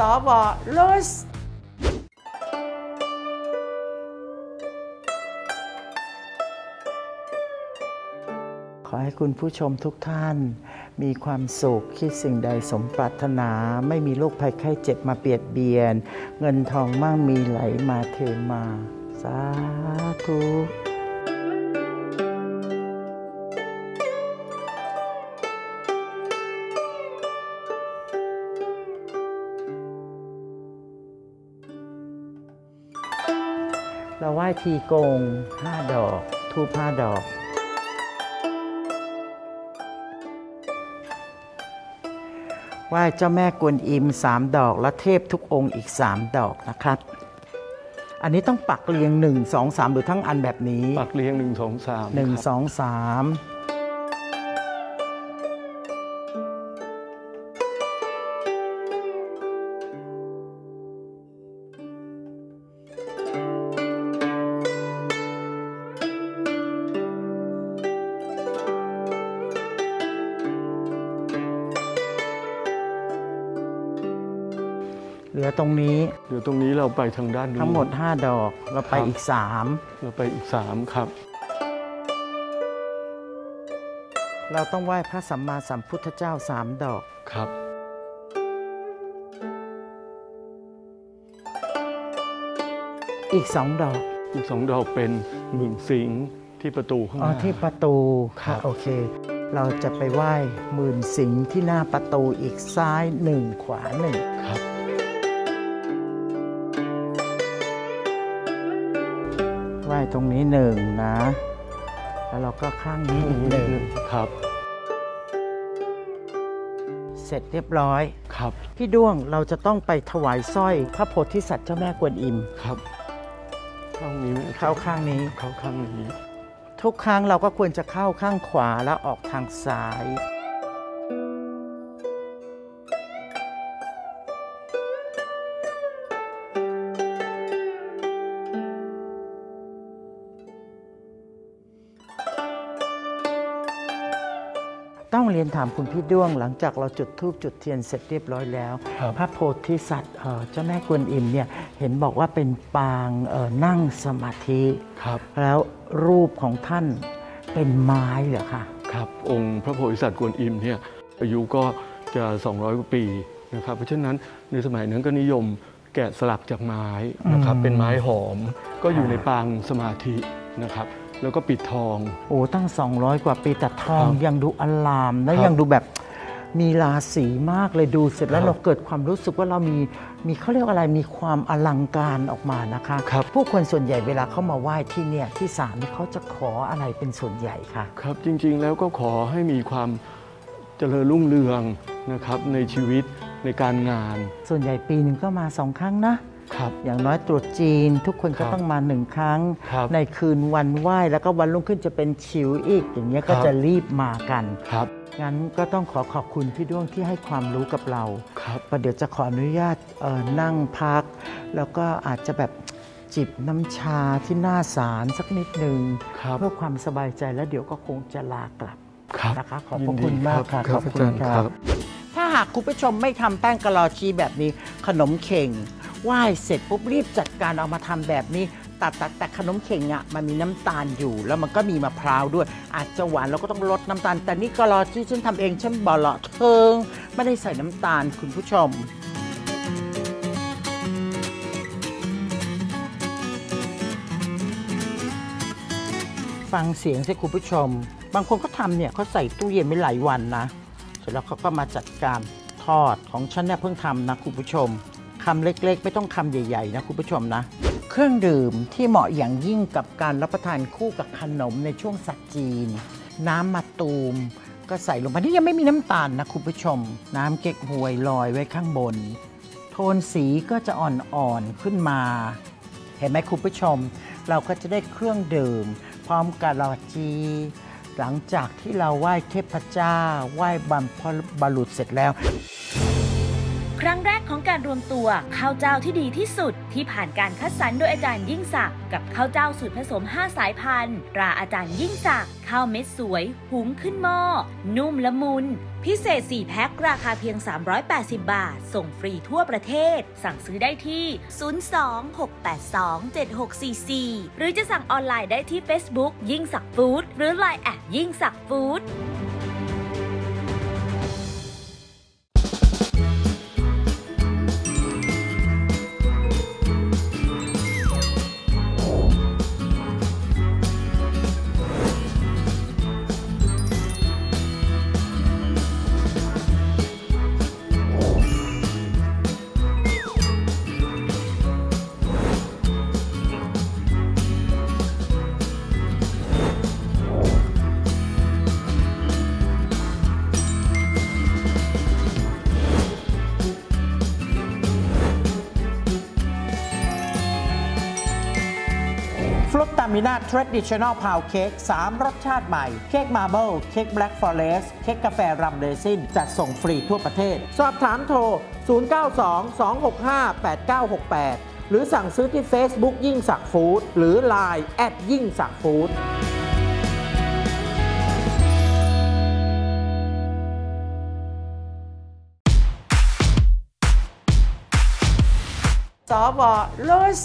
สว.โรสขอให้คุณผู้ชมทุกท่านมีความสุขคิดสิ่งใดสมปรารถนาไม่มีโรคภัยไข้เจ็บมาเบียดเบียนเงินทองมั่งมีไหลมาเทมาสาธุเราไหว้ทีกง5ดอกทูป5ดอกไหว้เจ้าแม่กวนอิม3ดอกและเทพทุกองค์อีก3ดอกนะครับอันนี้ต้องปักเรียง1 2 3หรือทั้งอันแบบนี้ปักเรียง1 2 3 1 2 3เหลือตรงนี้เราไปทางด้านนู้นทั้งหมด5ดอกเราไปอีก3ครับเราต้องไหว้พระสัมมาสัมพุทธเจ้า3ดอกครับอีก2ดอกเป็นหนึ่งสิงที่ประตูข้างหน้าที่ประตูค่ะโอเคเราจะไปไหว้หมื่นสิงที่หน้าประตูอีกซ้าย1ขวา1ครับไหว้ตรงนี้1นะแล้วเราก็ข้างนี้อีก1ครับเสร็จเรียบร้อยครับพี่ด้วงเราจะต้องไปถวายสร้อยพระโพธิสัตว์เจ้าแม่กวนอิมครับข้างนี้เข้าข้างนี้ทุกครั้งเราก็ควรจะเข้าข้างขวาแล้วออกทางซ้ายต้องเรียนถามคุณพี่ด้วงหลังจากเราจุดธูปจุดเทียนเสร็จเรียบร้อยแล้วพระโพธิสัตว์เจ้าแม่กวนอิมเนี่ยเห็นบอกว่าเป็นปางนั่งสมาธิแล้วรูปของท่านเป็นไม้เหรอคะครับองค์พระโพธิสัตว์กวนอิมเนี่ยอายุก็จะ200กว่าปีนะครับเพราะฉะนั้นในสมัยนั้นก็นิยมแกะสลักจากไม้นะครับเป็นไม้หอมก็อยู่ในปางสมาธินะครับแล้วก็ปิดทองโอ้ตั้ง200กว่าปีแต่ทองยังดูอลามและยังดูแบบมีราศีมากเลยดูเสร็จแล้วเราเกิดความรู้สึกว่าเรามีเขาเรียกอะไรมีความอลังการออกมานะคะผู้คนส่วนใหญ่เวลาเขามาไหว้ที่เนี่ยที่ศาลเขาจะขออะไรเป็นส่วนใหญ่คะครับจริงๆแล้วก็ขอให้มีความเจริญรุ่งเรืองนะครับในชีวิตในการงานส่วนใหญ่ปีหนึ่งก็มา2ครั้งนะอย่างน้อยตรุษจีนทุกคนก็ต้องมา1ครั้งในคืนวันไหว้แล้วก็วันรุ่งขึ้นจะเป็นชิวอีกอย่างเงี้ยก็จะรีบมากันงั้นก็ต้องขอขอบคุณพี่ด้วงที่ให้ความรู้กับเราประเดี๋ยวจะขออนุญาตนั่งพักแล้วก็อาจจะแบบจิบน้ำชาที่หน้าศาลสักนิดนึงเพื่อความสบายใจแล้วเดี๋ยวก็คงจะลากลับนะคะขอบคุณมากค่ะขอบคุณครับถ้าหากคุณผู้ชมไม่ทำแป้งกะลอชีแบบนี้ขนมเข่งไหว้เสร็จปุ๊บรีบจัดการเอามาทำแบบนี้แต่ขนมเข่งอ่ะมันมีน้ำตาลอยู่แล้วมันก็มีมะพร้าวด้วยอาจจะหวานเราก็ต้องลดน้ำตาลแต่นี่กะลอที่ฉันทำเองฉันบอกละเทิงไม่ได้ใส่น้ำตาลคุณผู้ชมฟังเสียงสิคุณผู้ชมบางคนก็ทำเนี่ยเขาใส่ตู้เย็นไม่หลายวันนะเสร็จแล้วเขาก็มาจัดการทอดของฉันเนี่ยเพิ่งทำนะคุณผู้ชมคำเล็กๆไม่ต้องคำใหญ่ๆนะคุณผู้ชมนะเครื่องดื่มที่เหมาะอย่างยิ่งกับการรับประทานคู่กับขนมในช่วงศาสตร์จีนน้ำมะตูมก็ใส่ลงไปนี่ยังไม่มีน้ำตาลนะคุณผู้ชมน้ำเก๊กฮวยลอยไว้ข้างบนโทนสีก็จะอ่อนๆขึ้นมาเห็นไหมคุณผู้ชมเราก็จะได้เครื่องดื่มพร้อมกะลอจีหลังจากที่เราไหว้เทพเจ้าไหว้บรรพบุรุษเสร็จแล้วครั้งแรกของ การรวมตัวข้าวเจ้าที่ดีที่สุดที่ผ่านการคัดสรรโดยอาจารย์ยิ่งศักดิ์กับข้าวเจ้าสูตรผสม5สายพันธุ์ตราอาจารย์ยิ่งศักดิ์ข้าวเม็ดสวยหุงขึ้นหม้อนุ่มละมุนพิเศษ4แพ็คราคาเพียง380บาทส่งฟรีทั่วประเทศสั่งซื้อได้ที่026827644หรือจะสั่งออนไลน์ได้ที่ Facebook ยิ่งศักดิ์ฟู้ดหรือ LINE แอดยิ่งศักดิ์ฟู้ดมีนา Traditional Pound Cake 3 รสชาติใหม่เค้ก Marble เค้ก Black Forest เค้กกาแฟรัมเรซินจัดส่งฟรีทั่วประเทศสอบถามโทร 092-265-8968 หรือสั่งซื้อที่ Facebook ยิ่งศักดิ์ฟู้ดหรือ LINE แอดยิ่งศักดิ์ฟู้ดสว.ลุส